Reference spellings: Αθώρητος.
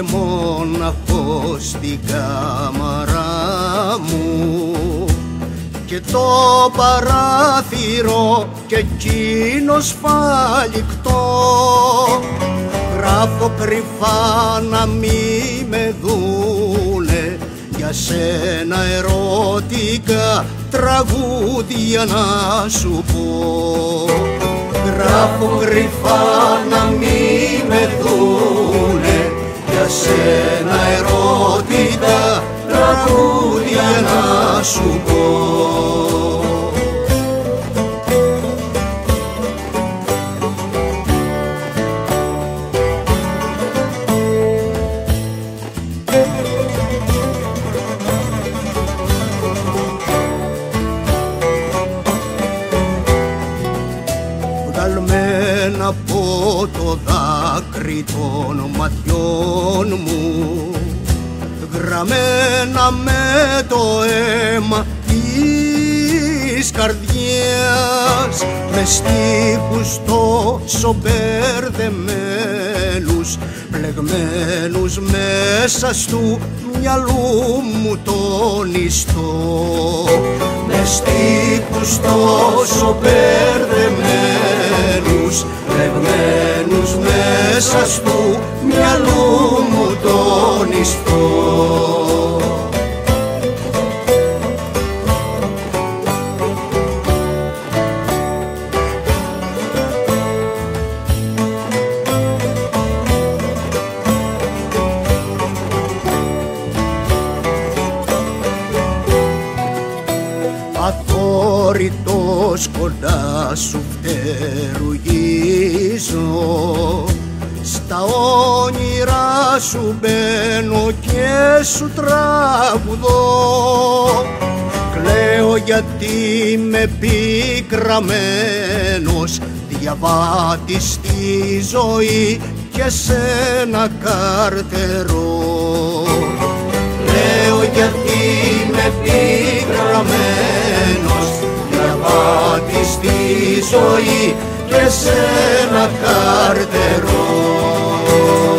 Είσαι μόναχος στην κάμαρα μου και το παράθυρο κι εκείνο σφαλικτό. Γράφω κρυφά να μη με δούνε, για σένα ερωτικά τραγούδια να σου πω. Γράφω κρυφά να μη με δούνε, για σένα ερωτικά τραγούδια να σου πω. Από το δάκρυ των ματιών μου, γραμμένα με το αίμα της καρδιάς, με στίχους τόσο μπερδεμένους, πλεγμένους μέσα στου μυαλού μου τον ιστό. Με στίχους τόσο μπερδεμένους, πλεγμένους μέσα στου μυαλού μου τον ιστό. Αθώρητος κοντά σου φτερουγίζω, στα όνειρά σου μπαίνω και σου τραγουδώ. Κλαίω γιατί με πικραμένος διαβάτης τη ζωή και σένα καρτερώ. Κλαίω γιατί με πικραμένος διαβάτης τη ζωή και σένα καρτερώ.